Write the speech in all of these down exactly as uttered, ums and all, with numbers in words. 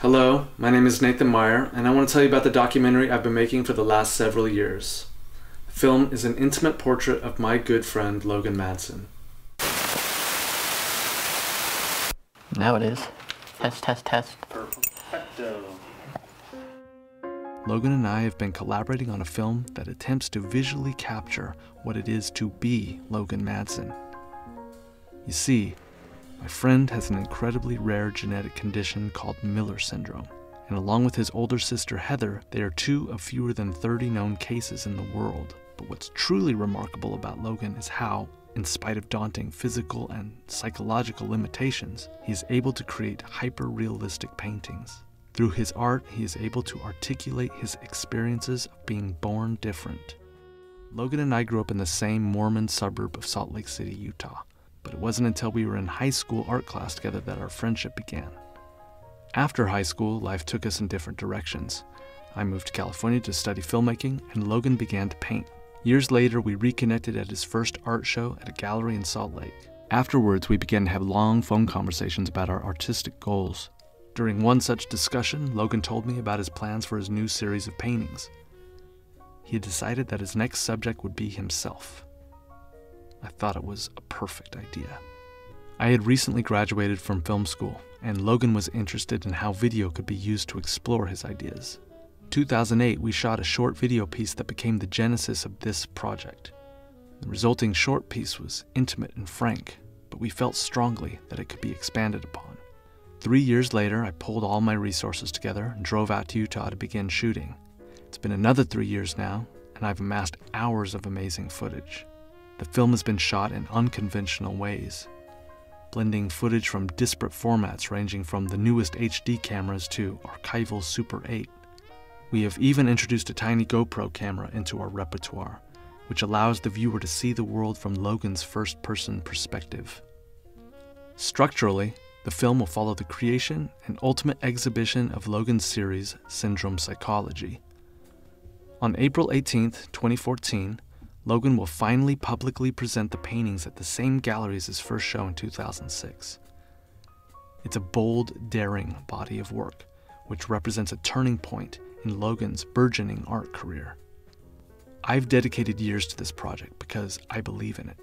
Hello, my name is Nathan Meyer, and I want to tell you about the documentary I've been making for the last several years. The film is an intimate portrait of my good friend Logan Madsen. Now it is. Test, test, test. Perfecto. Logan and I have been collaborating on a film that attempts to visually capture what it is to be Logan Madsen. You see, my friend has an incredibly rare genetic condition called Miller syndrome, and along with his older sister Heather, they are two of fewer than thirty known cases in the world. But what's truly remarkable about Logan is how, in spite of daunting physical and psychological limitations, he is able to create hyper-realistic paintings. Through his art, he is able to articulate his experiences of being born different. Logan and I grew up in the same Mormon suburb of Salt Lake City, Utah. But it wasn't until we were in high school art class together that our friendship began. After high school, life took us in different directions. I moved to California to study filmmaking, and Logan began to paint. Years later, we reconnected at his first art show at a gallery in Salt Lake. Afterwards, we began to have long phone conversations about our artistic goals. During one such discussion, Logan told me about his plans for his new series of paintings. He had decided that his next subject would be himself. I thought it was a perfect idea. I had recently graduated from film school, and Logan was interested in how video could be used to explore his ideas. In two thousand eight, we shot a short video piece that became the genesis of this project. The resulting short piece was intimate and frank, but we felt strongly that it could be expanded upon. Three years later, I pulled all my resources together and drove out to Utah to begin shooting. It's been another three years now, and I've amassed hours of amazing footage. The film has been shot in unconventional ways, blending footage from disparate formats ranging from the newest H D cameras to archival Super eight. We have even introduced a tiny GoPro camera into our repertoire, which allows the viewer to see the world from Logan's first-person perspective. Structurally, the film will follow the creation and ultimate exhibition of Logan's series, Syndrome Psychology. On April eighteenth, twenty fourteen, Logan will finally publicly present the paintings at the same gallery as his first show in two thousand six. It's a bold, daring body of work, which represents a turning point in Logan's burgeoning art career. I've dedicated years to this project because I believe in it.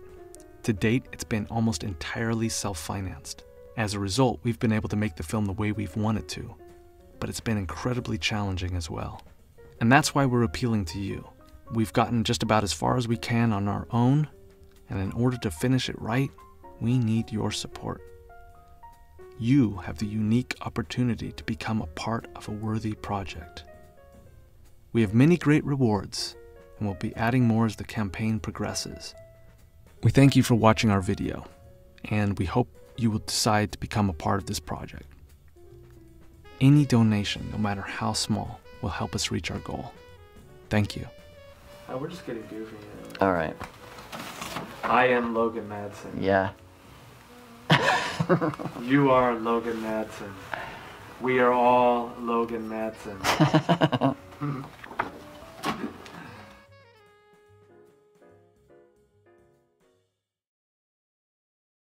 To date, it's been almost entirely self-financed. As a result, we've been able to make the film the way we've wanted to, but it's been incredibly challenging as well. And that's why we're appealing to you. We've gotten just about as far as we can on our own, and in order to finish it right, we need your support. You have the unique opportunity to become a part of a worthy project. We have many great rewards, and we'll be adding more as the campaign progresses. We thank you for watching our video, and we hope you will decide to become a part of this project. Any donation, no matter how small, will help us reach our goal. Thank you. Oh, we're just getting goofy now. All right. I am Logan Madsen. Yeah. You are Logan Madsen. We are all Logan Madsen.